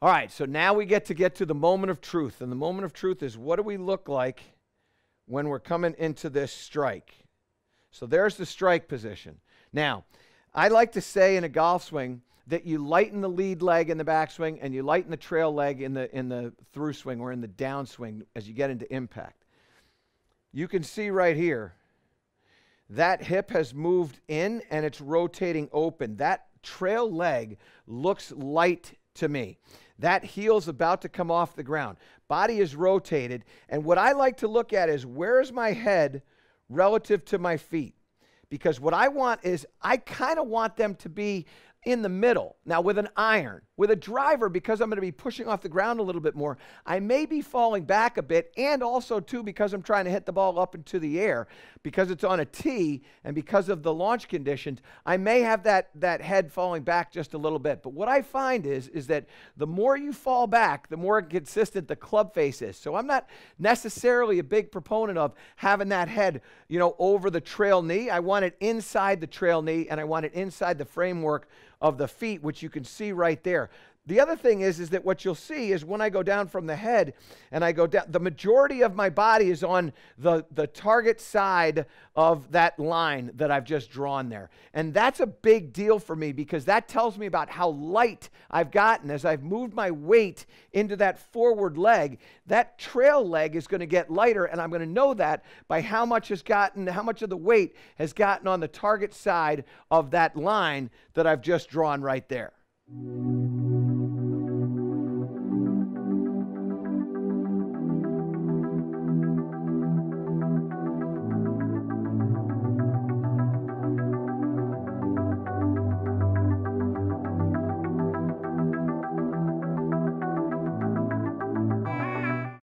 All right, so now we get to the moment of truth. And the moment of truth is, what do we look like when we're coming into this strike? So there's the strike position. Now, I like to say in a golf swing that you lighten the lead leg in the backswing and you lighten the trail leg in the through swing or in the downswing as you get into impact. You can see right here, that hip has moved in and it's rotating open. That trail leg looks light to me. That heel's about to come off the ground. Body is rotated, and what I like to look at is, where is my head relative to my feet? Because what I want is, I kind of want them to be in the middle. Now with an iron, with a driver, because I'm going to be pushing off the ground a little bit more, I may be falling back a bit, and also too because I'm trying to hit the ball up into the air, because it's on a tee and because of the launch conditions, I may have that head falling back just a little bit. But what I find is that the more you fall back, the more consistent the club face is. So I'm not necessarily a big proponent of having that head, you know, over the trail knee. I want it inside the trail knee, and I want it inside the framework of the feet, which you can see right there. The other thing is that what you'll see is, when I go down from the head and I go down, the majority of my body is on the target side of that line that I've just drawn there. And that's a big deal for me, because that tells me about how light I've gotten. As I've moved my weight into that forward leg, that trail leg is going to get lighter, and I'm going to know that by how much of the weight has gotten on the target side of that line that I've just drawn right there.